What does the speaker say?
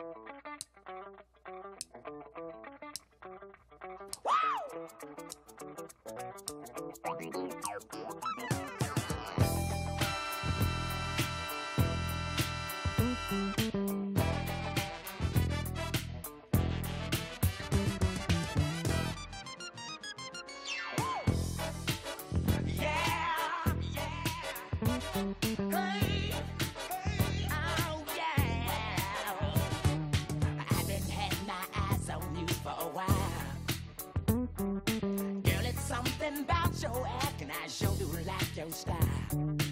Girl, it's something about your act, and I sure do like your style.